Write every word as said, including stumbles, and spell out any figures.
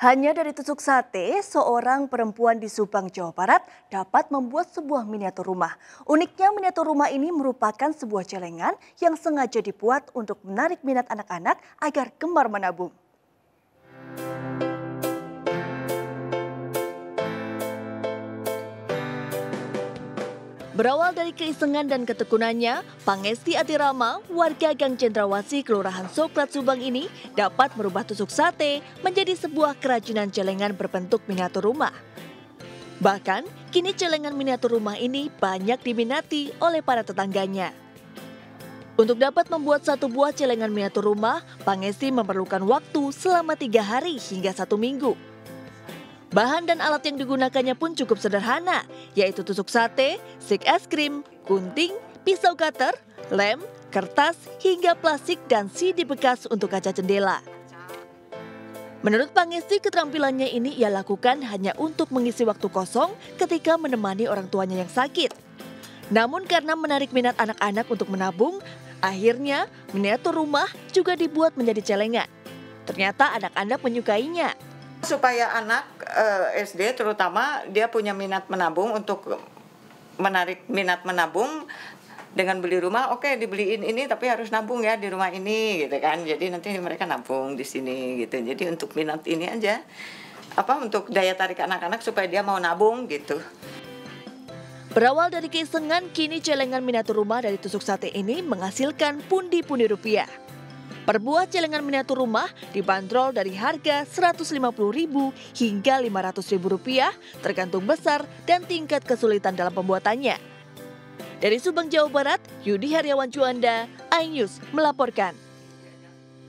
Hanya dari tusuk sate, seorang perempuan di Subang, Jawa Barat dapat membuat sebuah miniatur rumah. Uniknya miniatur rumah ini merupakan sebuah celengan yang sengaja dibuat untuk menarik minat anak-anak agar gemar menabung. Berawal dari keisengan dan ketekunannya, Pangesti Atirama, warga Gang Cendrawasi, Kelurahan Sokrat, Subang ini dapat merubah tusuk sate menjadi sebuah kerajinan celengan berbentuk miniatur rumah. Bahkan, kini celengan miniatur rumah ini banyak diminati oleh para tetangganya. Untuk dapat membuat satu buah celengan miniatur rumah, Pangesti memerlukan waktu selama tiga hari hingga satu minggu. Bahan dan alat yang digunakannya pun cukup sederhana, yaitu tusuk sate, sik es krim, gunting, pisau cutter, lem, kertas, hingga plastik dan sidi bekas untuk kaca jendela. Menurut Pangesti, keterampilannya ini ia lakukan hanya untuk mengisi waktu kosong ketika menemani orang tuanya yang sakit. Namun karena menarik minat anak-anak untuk menabung, akhirnya miniatur rumah juga dibuat menjadi celengan. Ternyata anak-anak menyukainya. Supaya anak eh, S D terutama dia punya minat menabung, untuk menarik minat menabung dengan beli rumah. Oke, dibeliin ini tapi harus nabung ya di rumah ini gitu kan. Jadi nanti mereka nabung di sini gitu. Jadi untuk minat ini aja, apa untuk daya tarik anak-anak supaya dia mau nabung gitu. Berawal dari keisengan, kini celengan miniatur rumah dari tusuk sate ini menghasilkan pundi-pundi rupiah. Per buah celengan miniatur rumah dibanderol dari harga seratus lima puluh ribu rupiah hingga lima ratus ribu rupiah tergantung besar dan tingkat kesulitan dalam pembuatannya. Dari Subang, Jawa Barat, Yudi Haryawan Juanda, iNews melaporkan.